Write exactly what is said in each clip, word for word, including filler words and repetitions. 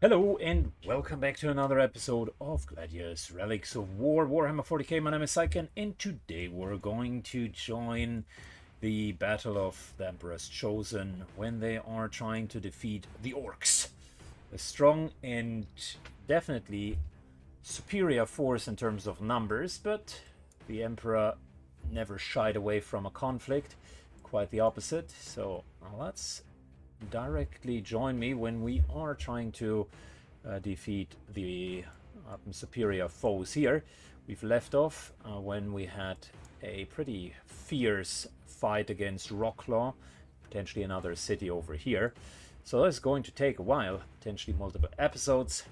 Hello and welcome back to another episode of Gladius, Relics of War, Warhammer forty K. My name is Syken and today we're going to join the Battle of the Emperor's Chosen when they are trying to defeat the Orks. A strong and definitely superior force in terms of numbers, but the Emperor never shied away from a conflict, quite the opposite. So let's directly join me when we are trying to uh, defeat the um, superior foes here. We've left off uh, when we had a pretty fierce fight against Rocklaw, potentially another city over here. So that's going to take a while, potentially multiple episodes.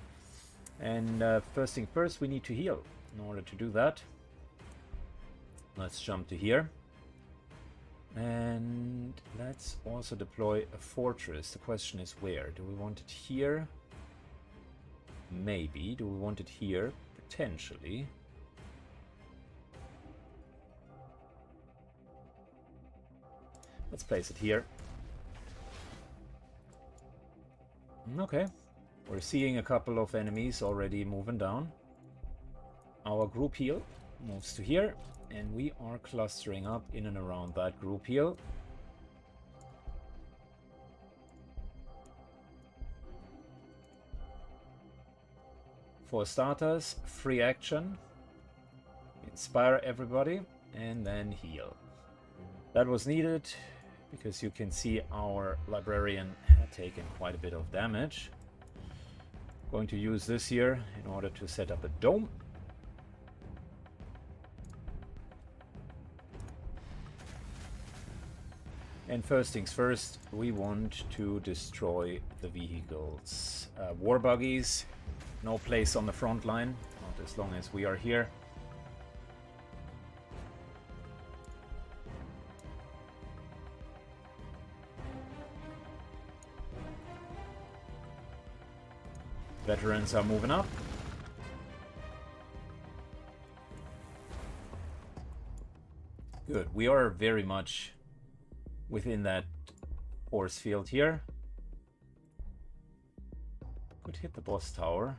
And uh, first thing first, we need to heal. In order to do that, let's jump to here. And let's also deploy a fortress. The question is where? Do we want it here? Maybe. Do we want it here? Potentially. Let's place it here. Okay. We're seeing a couple of enemies already moving down. Our group heal moves to here. And we are clustering up in and around that group heal. For starters, free action, inspire everybody, and then heal. That was needed because you can see our librarian had taken quite a bit of damage. Going to use this here in order to set up a dome. And first things first, we want to destroy the vehicles. Uh, war buggies, no place on the front line, not as long as we are here. Veterans are moving up. Good, we are very much within that force field here. Could hit the boss tower.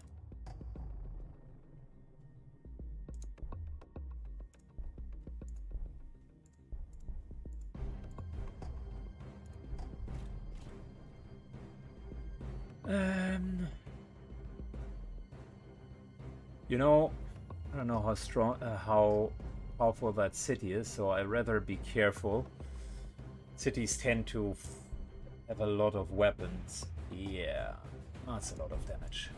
Um, you know, I don't know how strong, uh, how powerful that city is, so I'd rather be careful. Cities tend to have a lot of weapons. Yeah, that's a lot of damage.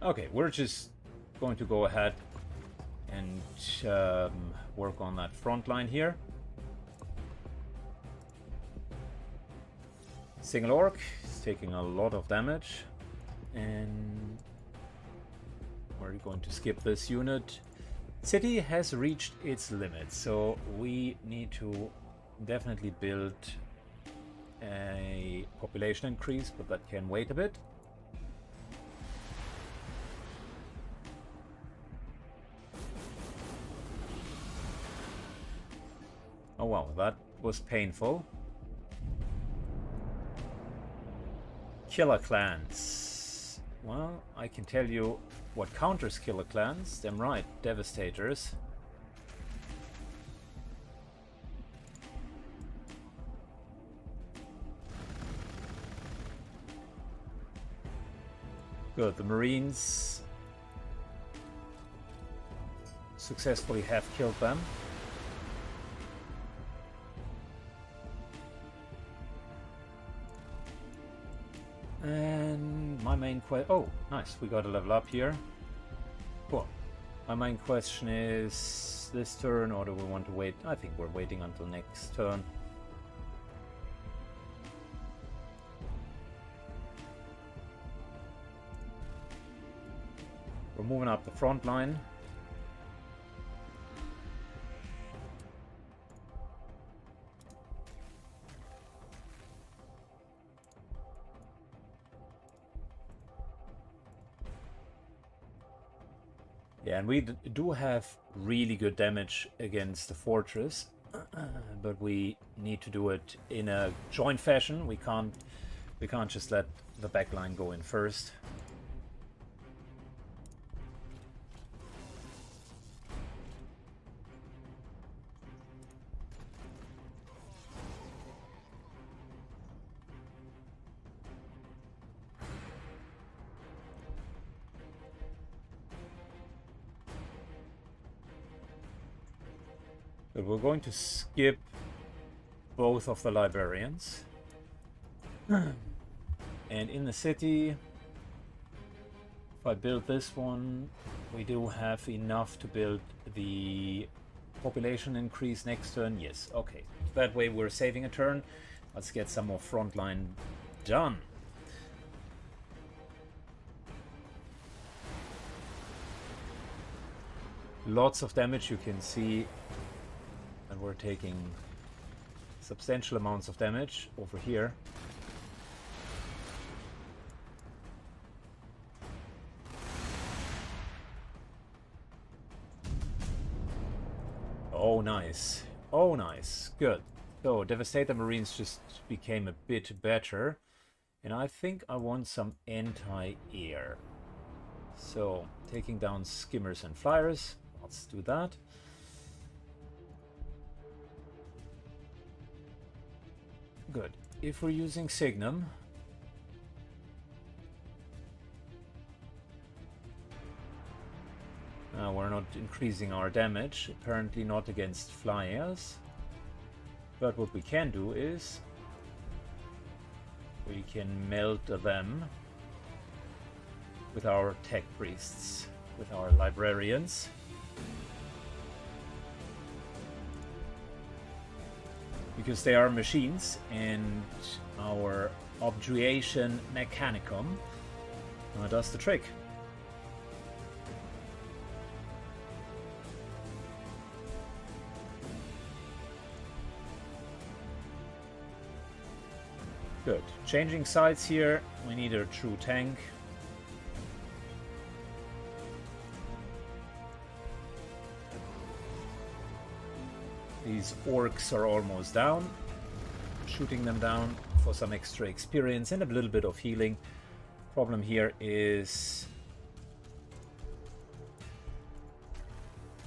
Okay, we're just going to go ahead and um, work on that front line here. Single Orc is taking a lot of damage, and we're going to skip this unit. City has reached its limit, so we need to definitely build a population increase, but that can wait a bit. Oh wow, that was painful. Killer clans. Well, I can tell you what counters killer clans. Damn right, devastators. Good, the Marines successfully have killed them. And my main question... Oh, nice. We got a level up here. Cool. My main question is this turn, or do we want to wait? I think we're waiting until next turn. We're moving up the front line. Yeah, and we d do have really good damage against the fortress, but we need to do it in a joint fashion. We can't we can't just let the backline go in first. But we're going to skip both of the librarians. And in the city, if I build this one, we do have enough to build the population increase next turn. Yes, okay. That way we're saving a turn. Let's get some more frontline done. Lots of damage, you can see. And we're taking substantial amounts of damage over here. Oh, nice. Oh, nice. Good. So, Devastator Marines just became a bit better. And I think I want some anti-air. So, taking down skimmers and flyers. Let's do that. Good. If we're using Signum, uh, we're not increasing our damage, apparently not against flyers, but what we can do is we can melt them with our tech priests, with our librarians. Because they are machines, and our obduration mechanicum uh, does the trick. Good. Changing sides here. We need a true tank. These orcs are almost down. Shooting them down for some extra experience and a little bit of healing. Problem here is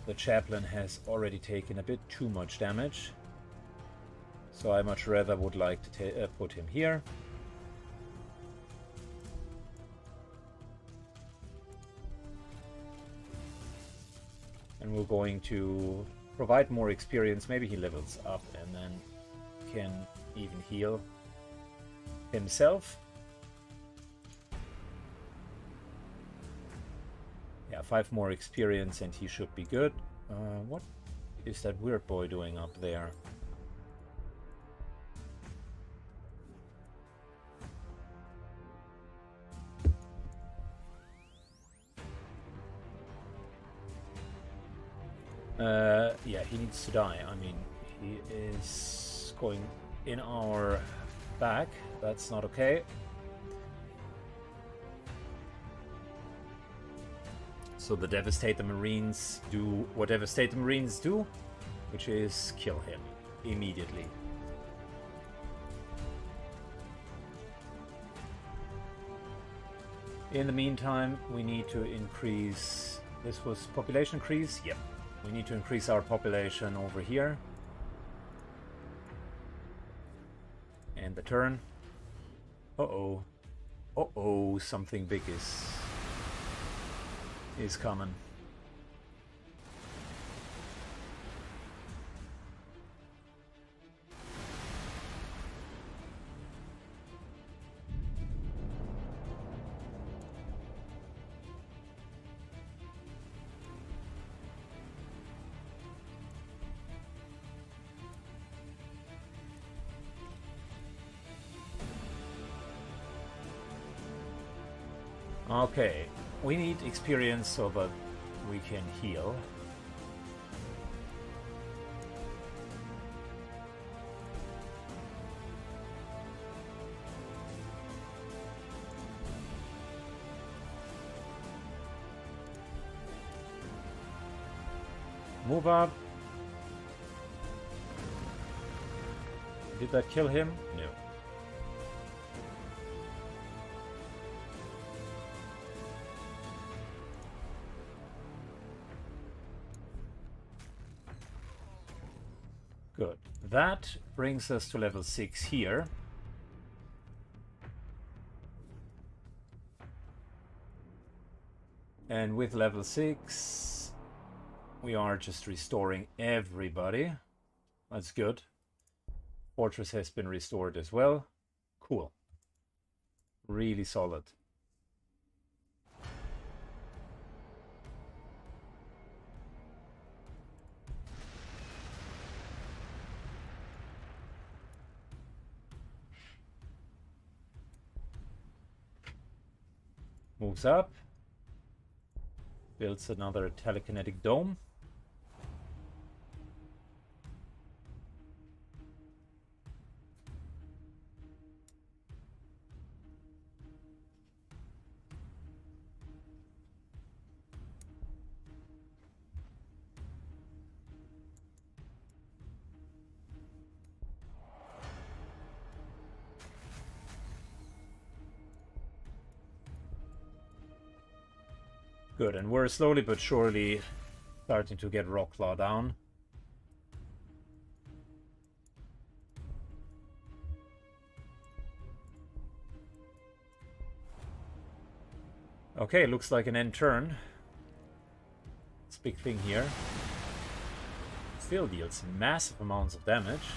the chaplain has already taken a bit too much damage. So I much rather would like to uh, put him here. And we're going to provide more experience. Maybe he levels up and then can even heal himself. Yeah, five more experience and he should be good. Uh, what is that weird boy doing up there? Uh, yeah, he needs to die. I mean, he is going in our back. That's not okay. So the Devastator Marines do what Devastator Marines do, which is kill him immediately. In the meantime, we need to increase... This was population increase? Yep. We need to increase our population over here. And the turn. Uh-oh. Uh-oh, something big is... is coming. Okay, we need experience so that we can heal. Move up. Did that kill him? No. Good. That brings us to level six here. And with level six, we are just restoring everybody. That's good. Fortress has been restored as well. Cool. Really solid. Moves up. Builds another telekinetic dome. Good, and we're slowly but surely starting to get Rocklaw down. Okay, looks like an end turn. This big thing here still deals massive amounts of damage.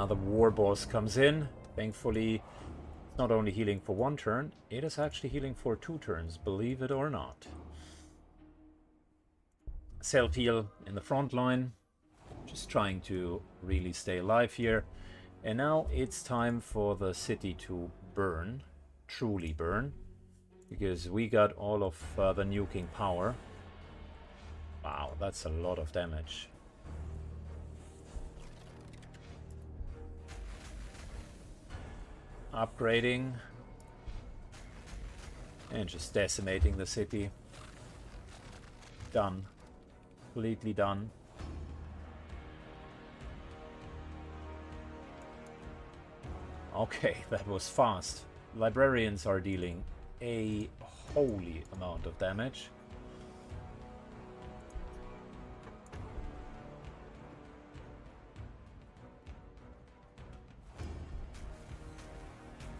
Another war boss comes in. Thankfully, it's not only healing for one turn, it is actually healing for two turns, believe it or not. Self-heal in the front line, just trying to really stay alive here. And now it's time for the city to burn, truly burn, because we got all of uh, the nuking power. Wow, that's a lot of damage. Upgrading and just decimating the city. Done. Completely done. Okay, that was fast. Librarians are dealing a holy amount of damage.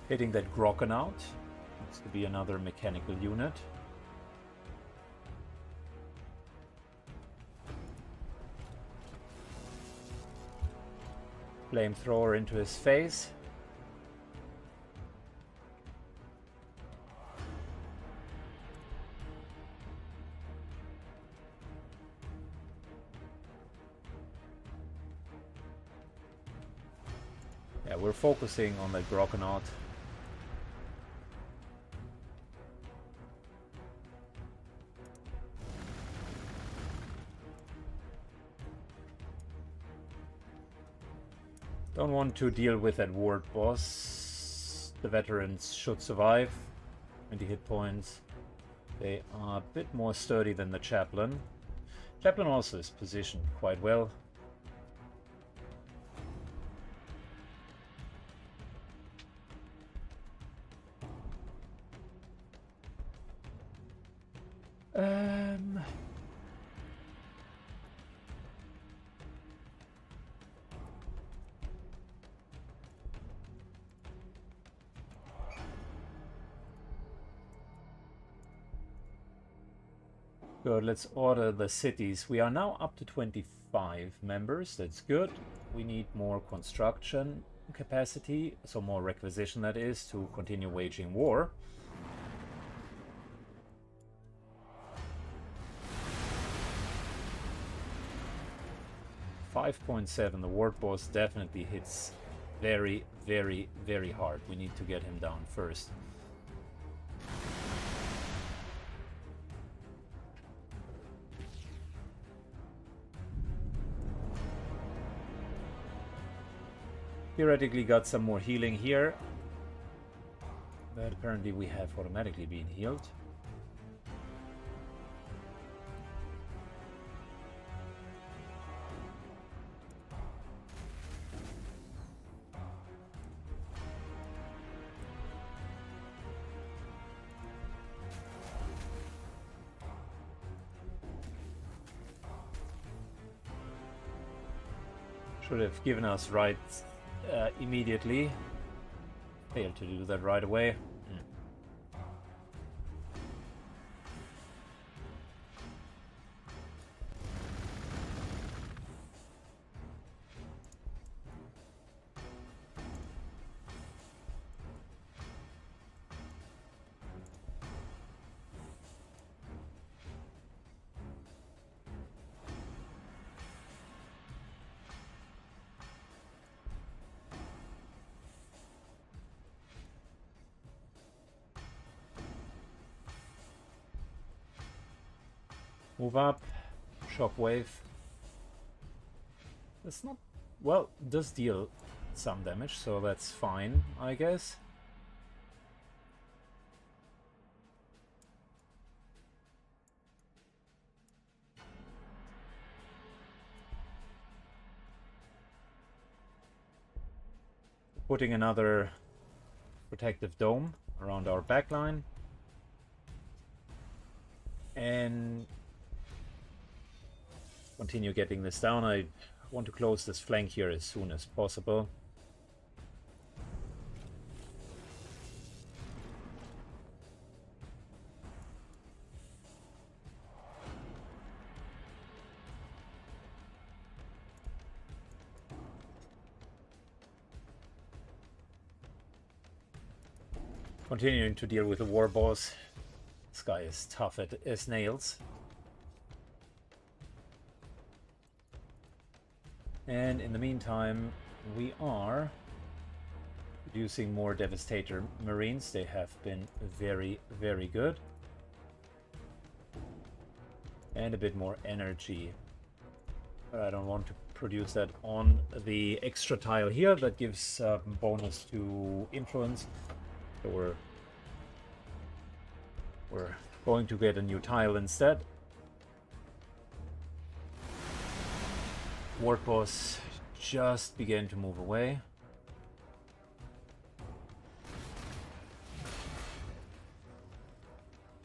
Hitting that groconaut. Needs to be another mechanical unit. Flamethrower into his face. Yeah, we're focusing on that groconaut. Don't want to deal with that ward boss. The veterans should survive. twenty hit points. They are a bit more sturdy than the chaplain. Chaplain also is positioned quite well. Um. Good, let's order the cities. We are now up to twenty-five members. That's good. We need more construction capacity, so more requisition, that is, to continue waging war. five point seven. The ward boss definitely hits very, very, very hard. We need to get him down first. Theoretically got some more healing here. But apparently we have automatically been healed. Should have given us right uh, immediately. Failed to do that right away. Mm. Move up, shockwave. It's not, well, does deal some damage, so that's fine, I guess. Putting another protective dome around our backline. And continue getting this down. I want to close this flank here as soon as possible. Continuing to deal with the war boss. This guy is tough as nails. And in the meantime, we are producing more Devastator Marines. They have been very, very good. And a bit more energy. But I don't want to produce that on the extra tile here. That gives a bonus to influence. So we're, we're going to get a new tile instead. War boss just began to move away.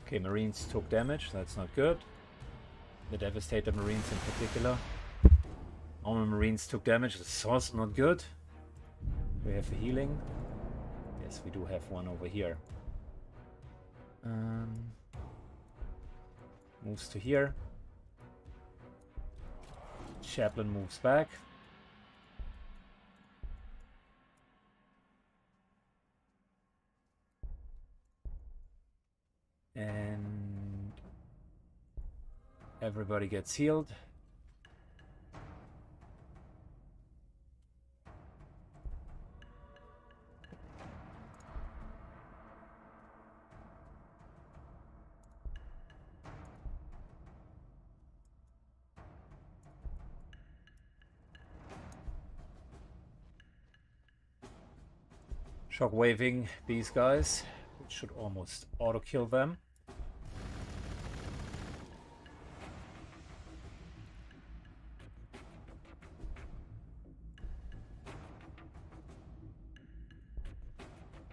Okay, Marines took damage, that's not good. The Devastator Marines in particular. Armor Marines took damage, that's also not good. We have the healing. Yes, we do have one over here. Um, moves to here. Chaplain moves back. And everybody gets healed. Shockwaving these guys, which should almost auto kill them.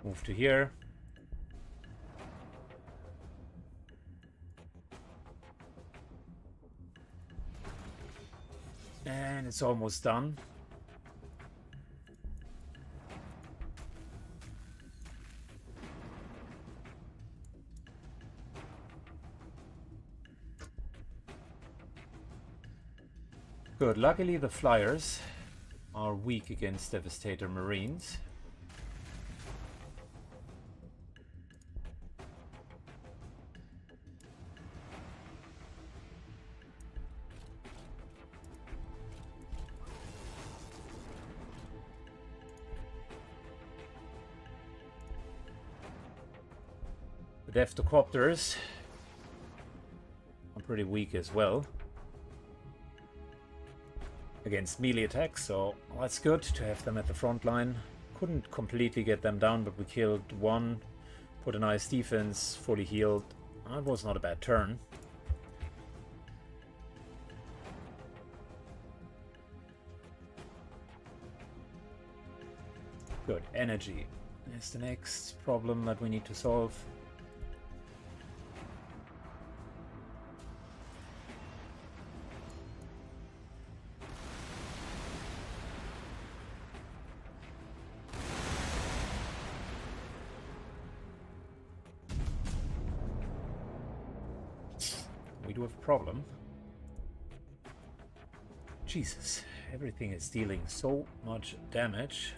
Move to here. And it's almost done. Good. Luckily, the Flyers are weak against Devastator Marines. The Deathocopters are pretty weak as well against melee attacks, so that's good to have them at the front line. Couldn't completely get them down, but we killed one, Put a nice defense, fully healed. That was not a bad turn. Good, energy is the next problem that we need to solve. We do have a problem. Jesus, everything is dealing so much damage.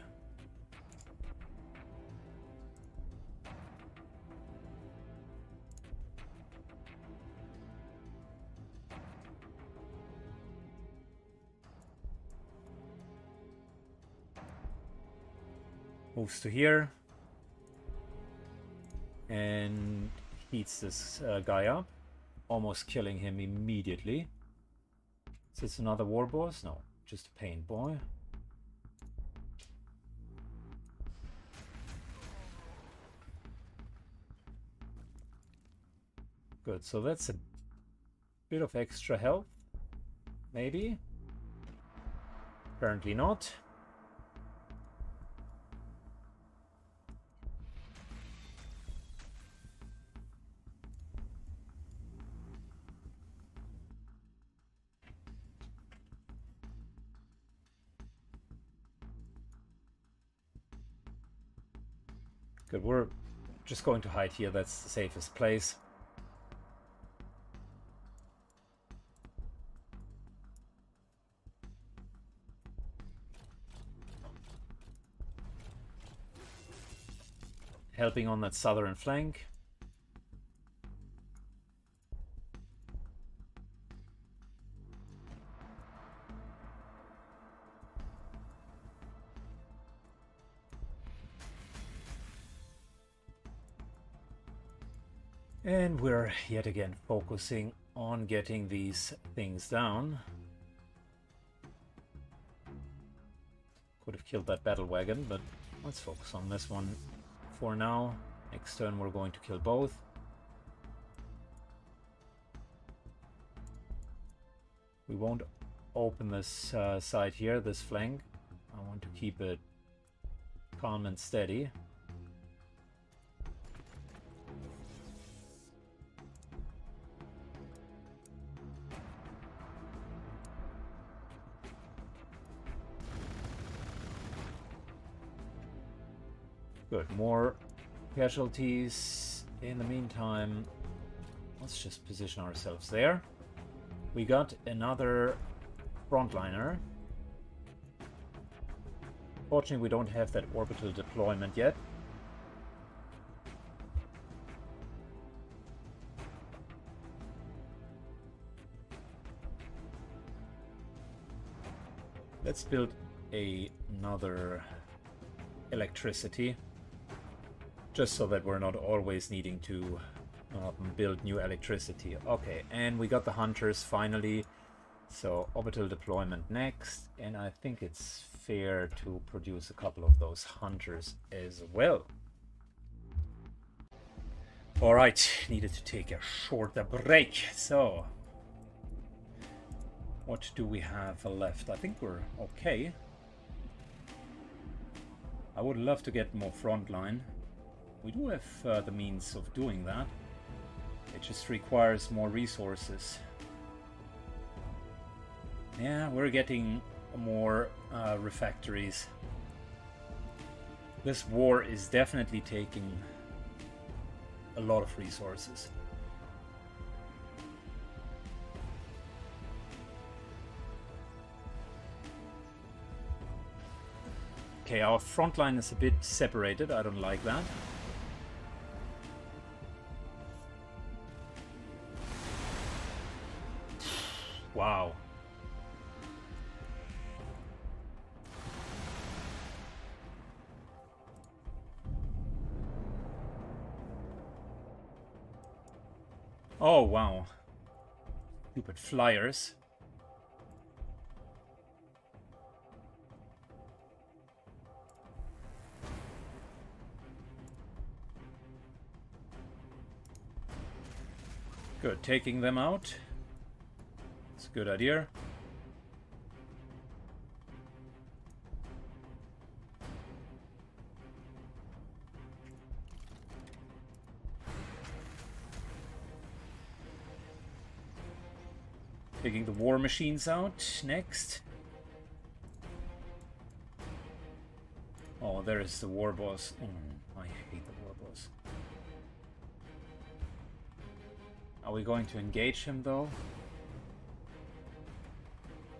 Moves to here and heats this uh, guy up, almost killing him immediately. Is this another war boss? No, just a pain boy. Good, so that's a bit of extra health, maybe? Apparently not. Good, we're just going to hide here, that's the safest place. Helping on that southern flank. And we're yet again focusing on getting these things down. Could have killed that battle wagon, but let's focus on this one for now. Next turn we're going to kill both. We won't open this uh, side here, this flank. I want to keep it calm and steady. Good, more casualties. In the meantime, let's just position ourselves there. We got another frontliner. Fortunately, we don't have that orbital deployment yet. Let's build a, another electricity. Just so that we're not always needing to um, build new electricity. Okay, and we got the hunters finally. So orbital deployment next. And I think it's fair to produce a couple of those hunters as well. All right, needed to take a shorter break. So what do we have left? I think we're okay. I would love to get more frontline. We do have uh, the means of doing that. It just requires more resources. Yeah, we're getting more uh, refactories. This war is definitely taking a lot of resources. Okay, our front line is a bit separated. I don't like that. Wow. Oh, wow. Stupid flyers. Good, taking them out. It's a good idea. Taking the war machines out next. Oh, there is the war boss. Mm, I hate the war boss. Are we going to engage him though?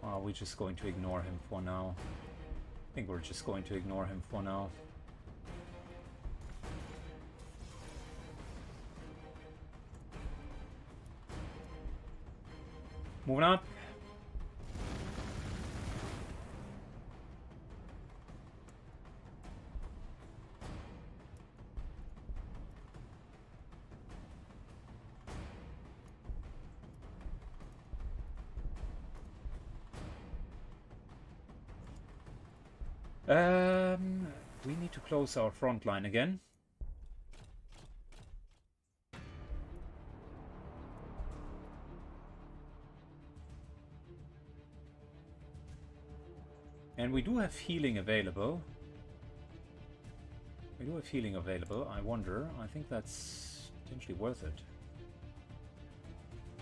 Or are we just going to ignore him for now? I think we're just going to ignore him for now. Moving up. Um, we need to close our front line again. And we do have healing available. We do have healing available. I wonder. I think that's potentially worth it.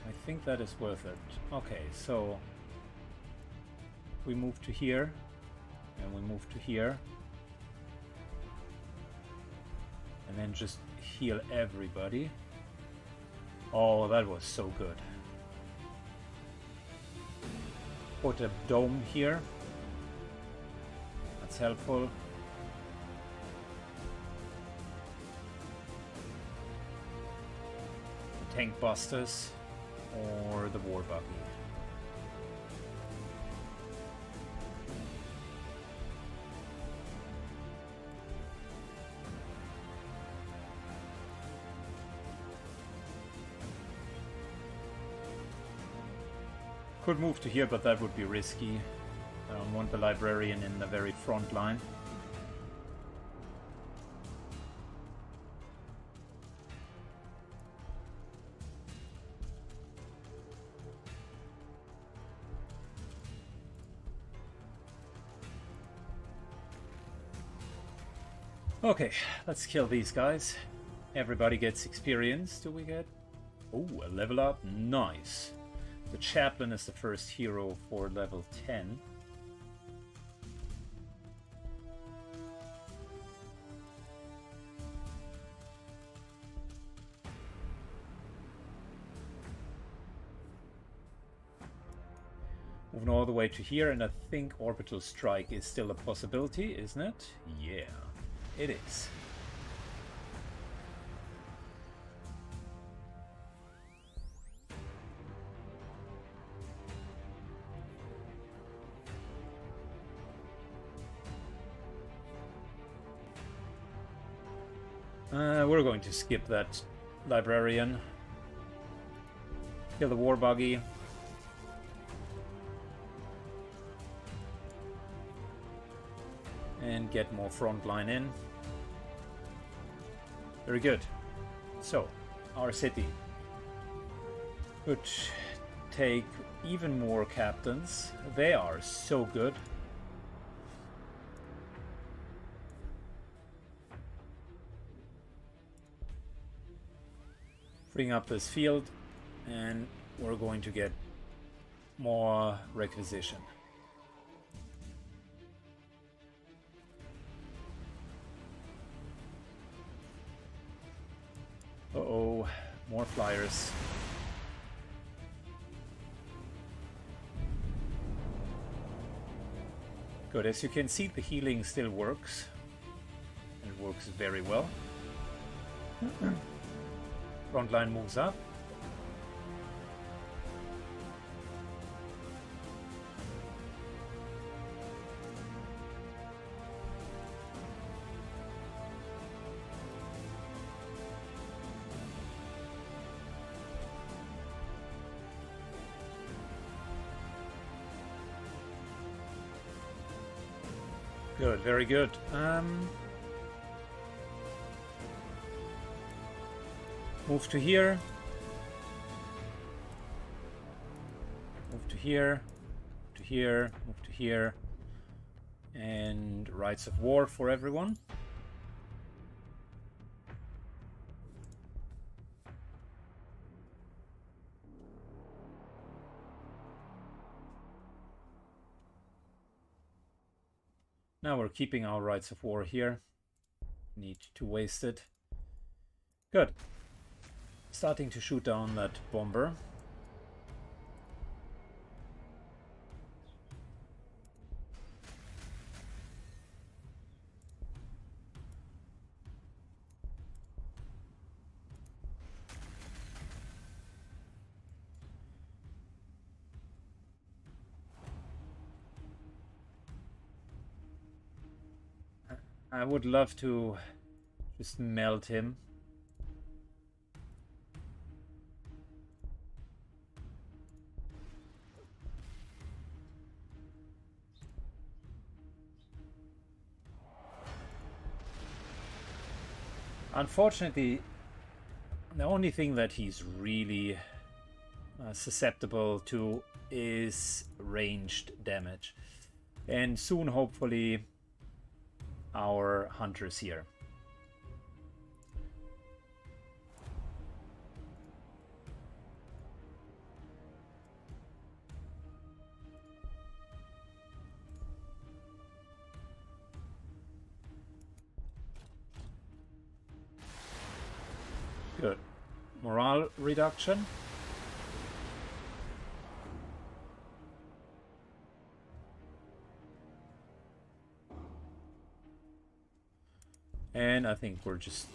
I think that is worth it. Okay, so we move to here, and we move to here, and then just heal everybody. Oh, that was so good. Put a dome here. It's helpful. The tank busters or the war buggy. Could move to here, but that would be risky. I don't want the librarian in the very front line. Okay, let's kill these guys. Everybody gets experience. Do we get? Oh, a level up. Nice. The chaplain is the first hero for level ten. Moving all the way to here, and I think orbital strike is still a possibility, isn't it? Yeah, it is. Uh, we're going to skip that librarian. Kill the war buggy. And get more front line in. Very good. So, our city could take even more captains. They are so good. Freeing up this field, and we're going to get more requisition. Uh-oh, more flyers. Good, as you can see, the healing still works. It works very well. Front line moves up. Good, very good. Um, move to here. here, to here, move to here, and Rights of War for everyone. Now we're keeping our Rights of War here. Need to waste it. Good. Starting to shoot down that bomber. I would love to just melt him. Unfortunately, the only thing that he's really uh, susceptible to is ranged damage. And soon, hopefully, our hunters here. Good. Morale reduction. And I think we're just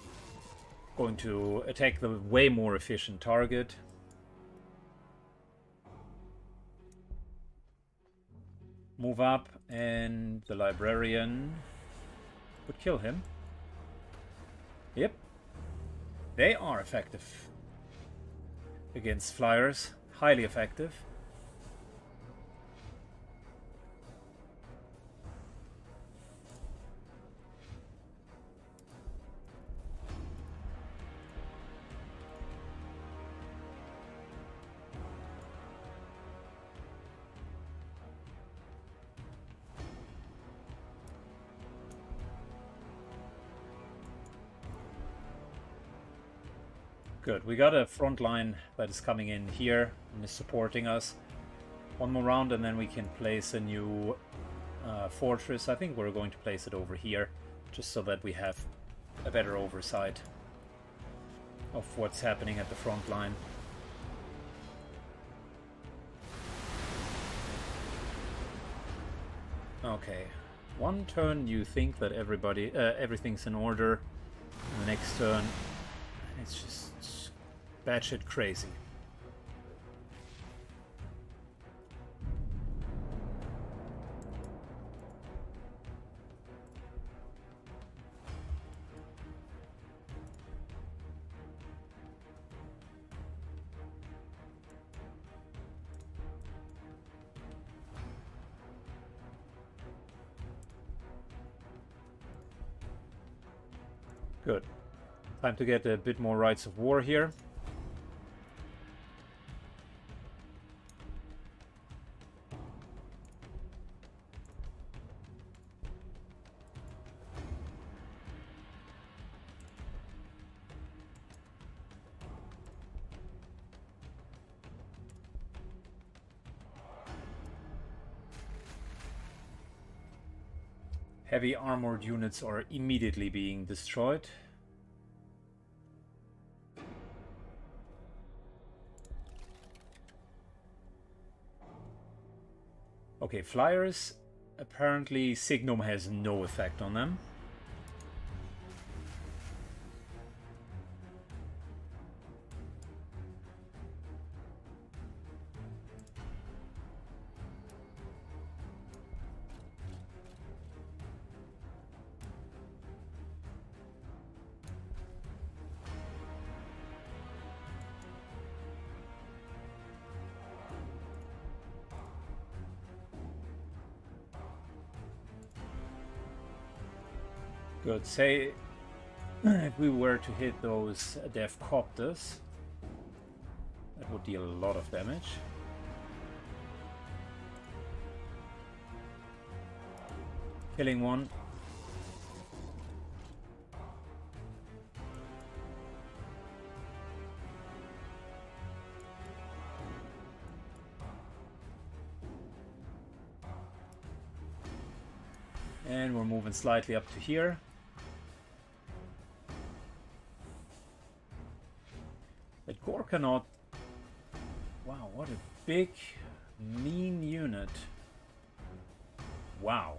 going to attack the way more efficient target. Move up, and the librarian would kill him. Yep. They are effective against flyers. Highly effective. Good, we got a front line that is coming in here and is supporting us. One more round and then we can place a new uh, fortress. I think we're going to place it over here, just so that we have a better oversight of what's happening at the front line. Okay, one turn you think that everybody, uh, everything's in order, and the next turn it's just batshit crazy. Good. Time to get a bit more Rights of War here. Heavy armored units are immediately being destroyed. Okay, flyers, apparently Signum has no effect on them. Good, say if we were to hit those Deathocopters, that would deal a lot of damage. Killing one. And we're moving slightly up to here. That groconaut. Wow, what a big, mean unit. Wow.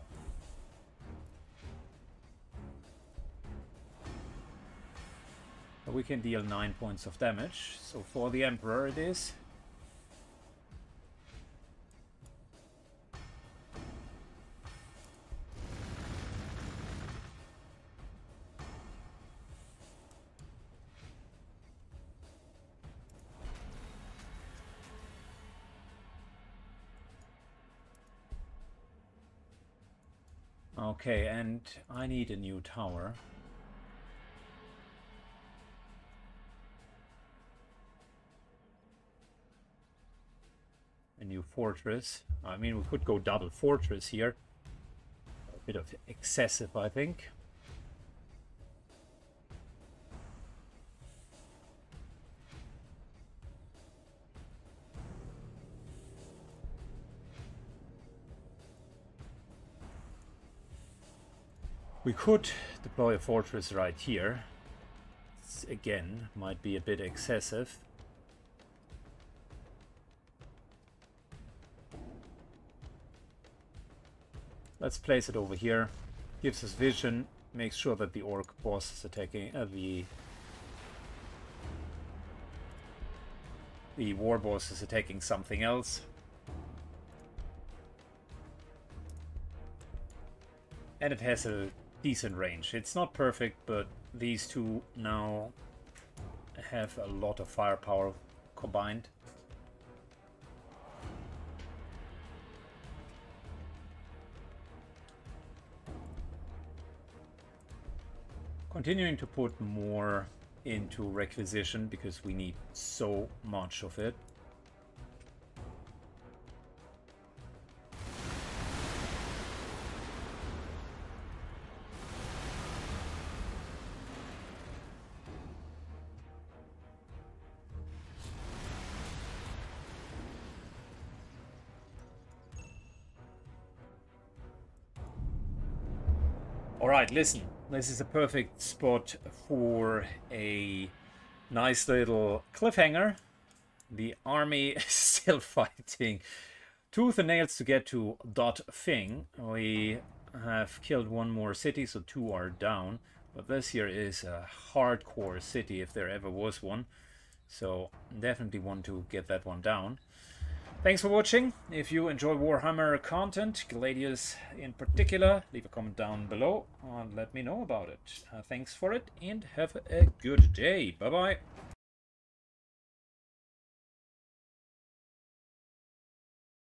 But we can deal nine points of damage. So for the Emperor it is. Okay, and I need a new tower. A new fortress. I mean, we could go double fortress here. A bit of excessive, I think. We could deploy a fortress right here. This, again, might be a bit excessive. Let's place it over here. Gives us vision. Makes sure that the orc boss is attacking. Uh, the, the war boss is attacking something else. And it has a decent range. It's not perfect, but these two now have a lot of firepower combined. Continuing to put more into requisition because we need so much of it. Alright, listen, this is a perfect spot for a nice little cliffhanger. The army is still fighting tooth and nails to get to Dot Thing. We have killed one more city, so two are down. But this here is a hardcore city, if there ever was one. So definitely want to get that one down. Thanks for watching. If you enjoy Warhammer content, Gladius in particular, leave a comment down below and let me know about it. Uh, thanks for it and have a good day. Bye-bye.